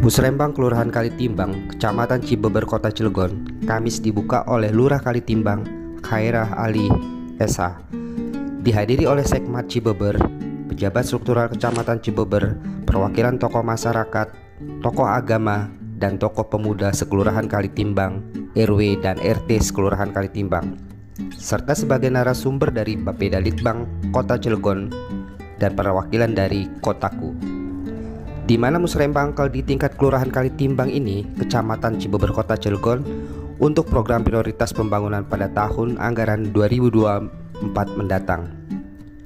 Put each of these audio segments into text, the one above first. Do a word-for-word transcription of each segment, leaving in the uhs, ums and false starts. Musrenbang Kelurahan Kalitimbang, Kecamatan Cibeber, Kota Cilegon, Kamis dibuka oleh Lurah Kalitimbang, Khairiah Ali Esa. Dihadiri oleh Sekmat Cibeber, pejabat struktural Kecamatan Cibeber, perwakilan tokoh masyarakat, tokoh agama, dan tokoh pemuda sekelurahan Kalitimbang, R W dan R T sekelurahan Kalitimbang, serta sebagai narasumber dari Bapedalitbang Kota Cilegon dan perwakilan dari Kotaku. Di mana Musrenbang di tingkat Kelurahan Kalitimbang ini, Kecamatan Cibeber, Kota Cilegon, untuk program prioritas pembangunan pada tahun anggaran dua ribu dua puluh empat mendatang,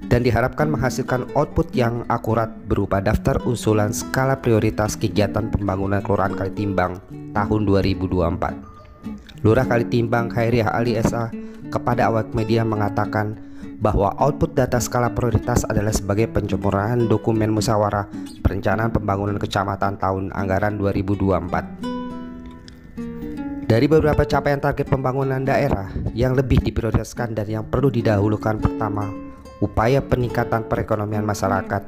dan diharapkan menghasilkan output yang akurat berupa daftar usulan skala prioritas kegiatan pembangunan Kelurahan Kalitimbang tahun dua ribu dua puluh empat. Lurah Kalitimbang Khairiah Ali Esa kepada awak media mengatakan bahwa output data skala prioritas adalah sebagai pencampuran dokumen musyawarah perencanaan pembangunan kecamatan tahun anggaran dua ribu dua puluh empat. Dari beberapa capaian target pembangunan daerah yang lebih diprioritaskan dan yang perlu didahulukan, pertama, upaya peningkatan perekonomian masyarakat.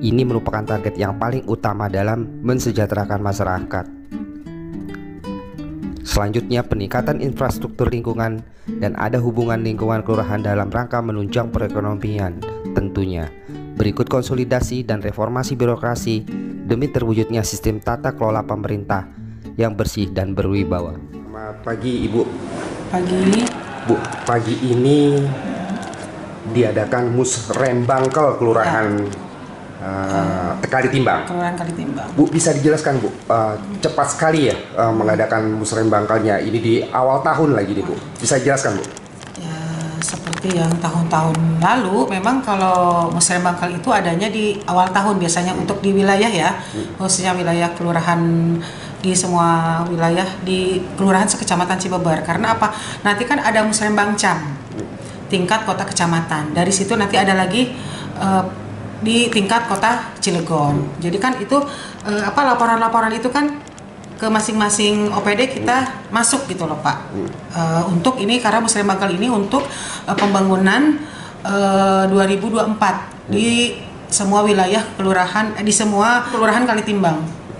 Ini merupakan target yang paling utama dalam mensejahterakan masyarakat. Selanjutnya, peningkatan infrastruktur lingkungan dan ada hubungan lingkungan kelurahan dalam rangka menunjang perekonomian tentunya. Berikut konsolidasi dan reformasi birokrasi demi terwujudnya sistem tata kelola pemerintah yang bersih dan berwibawa. Selamat pagi, Ibu. Pagi ini, Bu, pagi ini diadakan Musrenbang Kelurahan Uh, Kalitimbang. Kelurahan Kalitimbang. Bu, bisa dijelaskan, Bu, uh, cepat sekali ya uh, mengadakan Musrenbang Kalnya ini di awal tahun lagi nih, Bu. Bisa dijelaskan, Bu? Ya, seperti yang tahun-tahun lalu, memang kalau Musrenbang Kal itu adanya di awal tahun biasanya hmm. untuk di wilayah ya, hmm. khususnya wilayah kelurahan, di semua wilayah di kelurahan sekecamatan Cibeber. Karena apa? Nanti kan ada Musrenbang Cam hmm. tingkat kota kecamatan. Dari situ nanti ada lagi uh, di tingkat kota Cilegon. Jadi kan itu eh, apa laporan-laporan itu kan ke masing-masing O P D kita hmm. masuk gitu loh, Pak. Hmm. Uh, untuk ini karena Musrenbang Kal ini untuk uh, pembangunan uh, dua ribu dua puluh empat hmm. di semua wilayah kelurahan eh, di semua kelurahan Kalitimbang.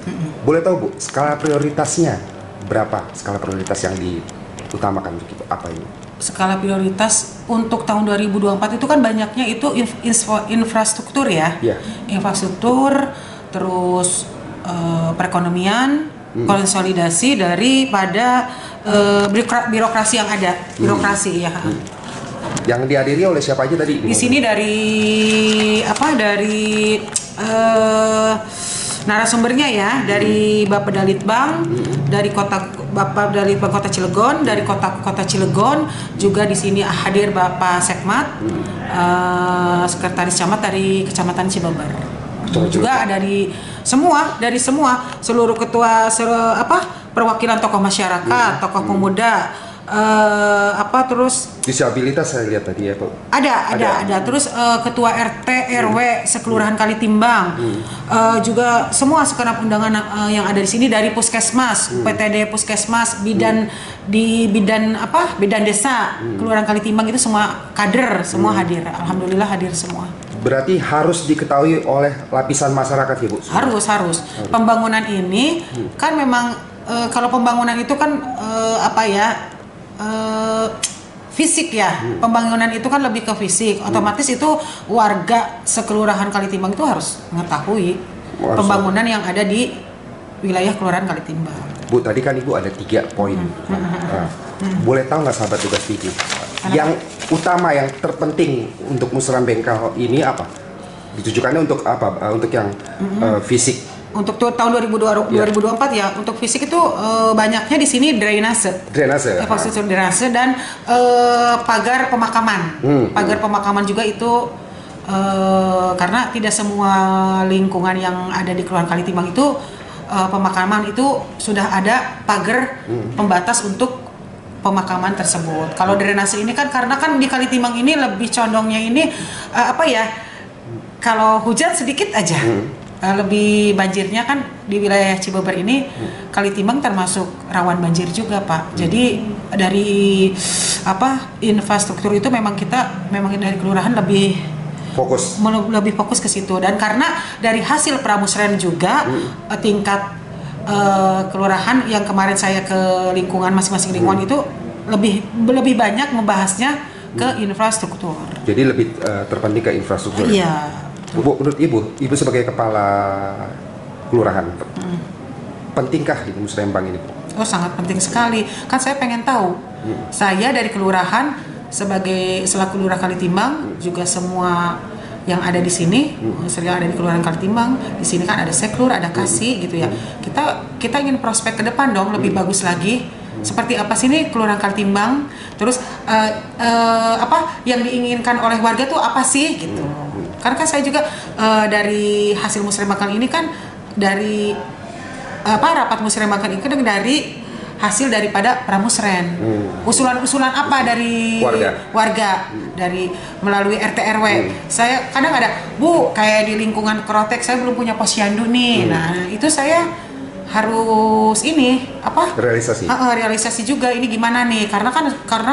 Hmm. Boleh tahu, Bu, skala prioritasnya berapa? Skala prioritas yang diutamakan untuk apa ini? Skala prioritas untuk tahun dua ribu dua puluh empat itu kan banyaknya itu infra infrastruktur ya, yeah. infrastruktur, terus uh, perekonomian, mm. konsolidasi daripada uh, birokrasi yang ada, birokrasi mm. ya. Mm. Yang dihadiri oleh siapa aja tadi? Di sini dari apa? Dari uh, narasumbernya ya, mm. dari Bapedalitbang, mm. dari Kota. Bapak dari Kota Cilegon, dari Kota Kota Cilegon juga di sini hadir Bapak Sekmat, hmm. uh, Sekretaris Camat dari Kecamatan Cibeber. Juga ada dari semua, dari semua seluruh ketua seluruh, apa perwakilan tokoh masyarakat, hmm. tokoh hmm. pemuda, uh, apa terus disabilitas saya lihat tadi ya, Pak. Ada, ada, ada. Terus uh, ketua R T R W hmm. sekelurahan Kalitimbang. Hmm. Uh, juga semua sekarang undangan uh, yang ada di sini dari Puskesmas, hmm. P T D Puskesmas, bidan hmm. di bidan apa? Bidan desa hmm. kelurahan Kalitimbang itu semua kader, semua hmm. hadir. Alhamdulillah hadir semua. Berarti harus diketahui oleh lapisan masyarakat, Ibu. Harus, harus. harus. Pembangunan ini hmm. kan memang uh, kalau pembangunan itu kan uh, apa ya? Uh, fisik ya, hmm. pembangunan itu kan lebih ke fisik, otomatis hmm. itu warga sekelurahan Kalitimbang itu harus mengetahui harus pembangunan yang ada di wilayah kelurahan Kalitimbang. Bu, tadi kan Ibu ada tiga poin, hmm. nah, hmm. boleh tahu nggak sahabat tugas T V? Yang utama, yang terpenting untuk Musrenbang Kal ini apa? Ditujukannya untuk apa? Untuk yang hmm. uh, fisik? Untuk tahun dua ribu dua puluh, yeah. dua ribu dua puluh empat ya, untuk fisik itu e, banyaknya di sini drainase, drainase, infrastruktur ah. drainase dan e, pagar pemakaman, hmm, pagar hmm. pemakaman juga itu e, karena tidak semua lingkungan yang ada di Kelurahan Kalitimbang itu e, pemakaman itu sudah ada pagar hmm. pembatas untuk pemakaman tersebut. Kalau drainase ini kan karena kan di Kalitimbang ini lebih condongnya ini e, apa ya, kalau hujan sedikit aja. Hmm. Lebih banjirnya kan di wilayah Cibeber ini, hmm. Kalitimbang termasuk rawan banjir juga, Pak. Hmm. Jadi dari apa infrastruktur itu memang kita memang dari kelurahan lebih fokus, lebih fokus ke situ. Dan karena dari hasil pramusren juga hmm. tingkat uh, kelurahan yang kemarin saya ke lingkungan masing-masing lingkungan hmm. itu lebih lebih banyak membahasnya ke hmm. infrastruktur. Jadi lebih uh, terpenting ke infrastruktur. Iya. Bu, menurut ibu, ibu sebagai kepala kelurahan hmm. pentingkah di Musrenbang ini? Oh, sangat penting sekali. Kan saya pengen tahu. Hmm. Saya dari kelurahan, sebagai selaku Lurah Kalitimbang, hmm. juga semua yang ada di sini, hmm. yang ada di Kelurahan Kalitimbang, di sini kan ada Seklur, ada Kasi, hmm. gitu ya. Kita kita ingin prospek ke depan dong, lebih hmm. bagus lagi. Hmm. Seperti apa sih nih Kelurahan Kalitimbang? Terus uh, uh, apa yang diinginkan oleh warga tuh apa sih gitu? Hmm. Karena kan saya juga uh, dari hasil Musrenbang ini kan dari uh, apa rapat Musrenbang ini kan dari hasil daripada pramusren, hmm. usulan-usulan apa dari warga, warga hmm. dari melalui R T R W. Hmm. Saya kadang ada, Bu, kayak di lingkungan Krotek saya belum punya posyandu nih. Hmm. Nah, itu saya harus ini apa? Realisasi. Uh, realisasi juga ini gimana nih? Karena kan karena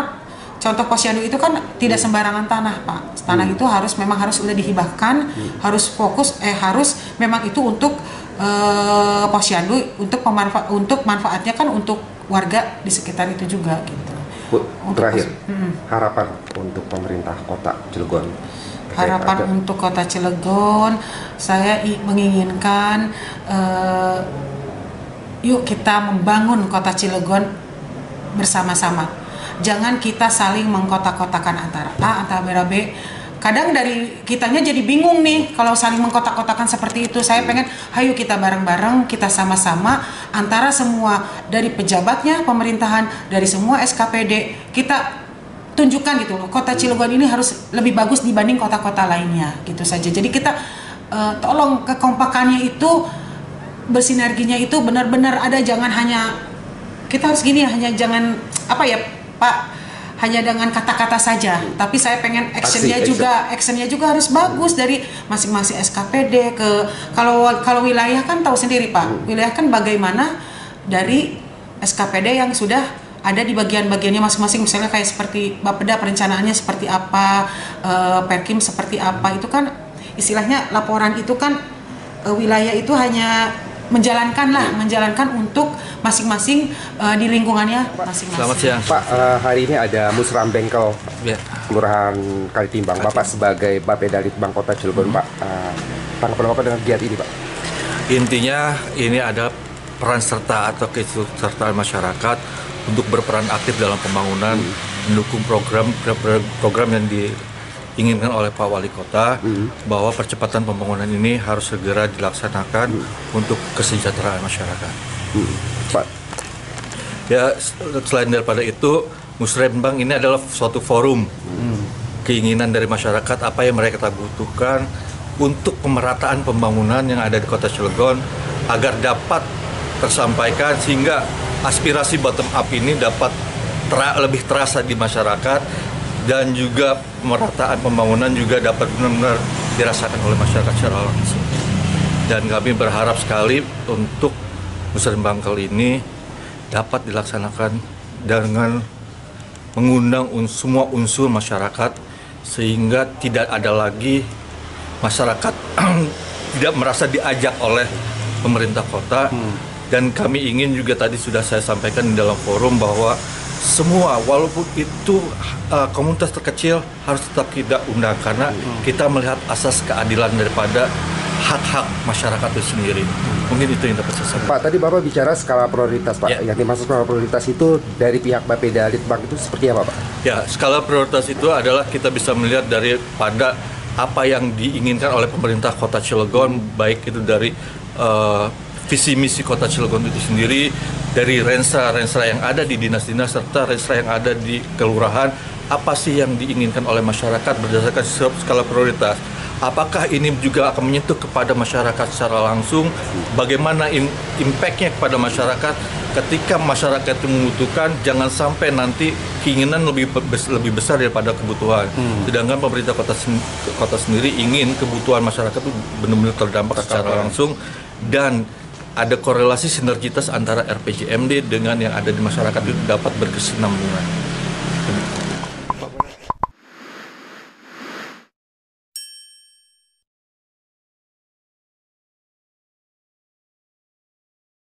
contoh posyandu itu kan tidak sembarangan tanah, Pak. Tanah hmm. itu harus memang harus udah dihibahkan, hmm. harus fokus eh harus memang itu untuk Uh, posyandu untuk pemanfaat untuk manfaatnya kan untuk warga di sekitar itu juga gitu. Bu, terakhir hmm. harapan untuk pemerintah Kota Cilegon. Harapan ada. Untuk Kota Cilegon, saya menginginkan uh, yuk kita membangun Kota Cilegon bersama-sama. Jangan kita saling mengkotak-kotakan antara A antara B. Kadang dari kitanya jadi bingung nih kalau saling mengkotak-kotakan seperti itu. Saya pengen, ayo kita bareng-bareng, kita sama-sama antara semua dari pejabatnya, pemerintahan, dari semua S K P D, kita tunjukkan gitu loh, Kota Cilegon ini harus lebih bagus dibanding kota-kota lainnya gitu saja. Jadi kita uh, tolong kekompakannya itu, bersinerginya itu benar-benar ada, jangan hanya kita harus gini ya, hanya jangan apa ya Pak, hanya dengan kata-kata saja, hmm. tapi saya pengen actionnya juga, actionnya juga harus bagus hmm. dari masing-masing S K P D ke kalau kalau wilayah kan tahu sendiri Pak, hmm. wilayah kan bagaimana dari S K P D yang sudah ada di bagian-bagiannya masing-masing, misalnya kayak seperti Bapeda perencanaannya seperti apa, e, Perkim seperti apa, itu kan istilahnya laporan itu kan e, wilayah itu hanya menjalankan lah, menjalankan untuk masing-masing uh, di lingkungannya masing-masing. Selamat siang Pak, uh, hari ini ada Musrenbang yeah. Kelurahan Kalitimbang. Bapak sebagai Bapedalitbang Kota Cilegon, hmm. Pak, uh, tanggapan Bapak dengan kegiatan ini Pak? Intinya ini ada peran serta atau keikutsertaan masyarakat untuk berperan aktif dalam pembangunan, hmm. mendukung program program yang di inginkan oleh Pak Wali Kota, mm. bahwa percepatan pembangunan ini harus segera dilaksanakan mm. untuk kesejahteraan masyarakat. Mm. Pak. Ya, selain daripada itu, Musrenbang ini adalah suatu forum mm. keinginan dari masyarakat apa yang mereka butuhkan untuk pemerataan pembangunan yang ada di Kota Cilegon agar dapat tersampaikan sehingga aspirasi bottom up ini dapat ter- lebih terasa di masyarakat. Dan juga pemerataan pembangunan juga dapat benar-benar dirasakan oleh masyarakat secara langsung. Dan kami berharap sekali untuk Musrenbang kali ini dapat dilaksanakan dengan mengundang uns- semua unsur masyarakat sehingga tidak ada lagi masyarakat tidak merasa diajak oleh pemerintah kota. Hmm. Dan kami ingin juga tadi sudah saya sampaikan di dalam forum bahwa semua walaupun itu uh, komunitas terkecil harus tetap kita undang karena hmm. kita melihat asas keadilan daripada hak-hak masyarakat itu sendiri. hmm. Mungkin itu yang dapat saya sampaikan. Pak, tadi Bapak bicara skala prioritas Pak, ya. Yang dimaksud skala prioritas itu dari pihak Bapedalitbang itu seperti apa Pak? Ya, skala prioritas itu adalah kita bisa melihat daripada apa yang diinginkan oleh pemerintah Kota Cilegon, baik itu dari uh, visi misi Kota Cilegon itu sendiri, dari rensa rensa yang ada di dinas-dinas serta rensa yang ada di kelurahan, apa sih yang diinginkan oleh masyarakat berdasarkan skala prioritas. Apakah ini juga akan menyentuh kepada masyarakat secara langsung, bagaimana im- impact-nya kepada masyarakat ketika masyarakat itu membutuhkan, jangan sampai nanti keinginan lebih lebih besar daripada kebutuhan. Hmm. Sedangkan pemerintah kota sen- kota sendiri ingin kebutuhan masyarakat itu benar-benar terdampak secara langsung dan ada korelasi sinergitas antara R P J M D dengan yang ada di masyarakat itu dapat berkesinambungan.